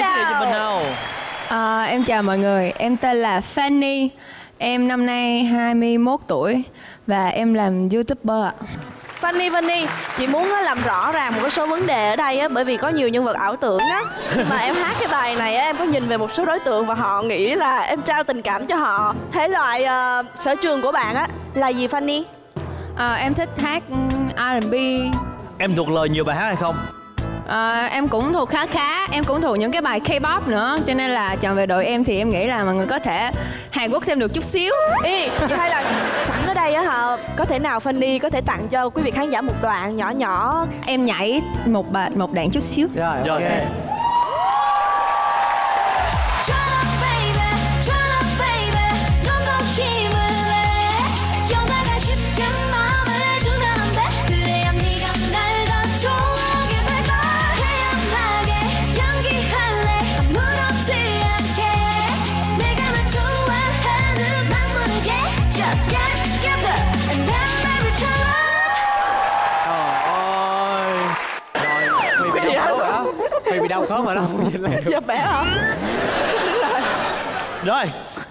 giới thiệu cho mình nào. Em chào mọi người, em tên là Fanny. Em năm nay 21 tuổi và em làm YouTuber ạ. Fanny, chị muốn làm rõ ràng một số vấn đề ở đây á, bởi vì có nhiều nhân vật ảo tưởng á. Khi mà em hát cái bài này á, em có nhìn về một số đối tượng và họ nghĩ là em trao tình cảm cho họ. Thể loại sở trường của bạn á là gì Fanny? Em thích hát R&B. Em thuộc lời nhiều bài hát hay không? Em cũng thuộc khá. Em cũng thuộc những cái bài K-pop nữa. Cho nên là chọn về đội em thì em nghĩ là mọi người có thể Hàn Quốc thêm được chút xíu. Ý, hay là sẵn ở đây á hả? Có thể nào Fanny có thể tặng cho quý vị khán giả một đoạn nhỏ nhỏ? Em nhảy một đoạn chút xíu. Rồi, ok. Mày bị đau khớp mà nó không nhìn lại được. Giật bẻ hả? Rồi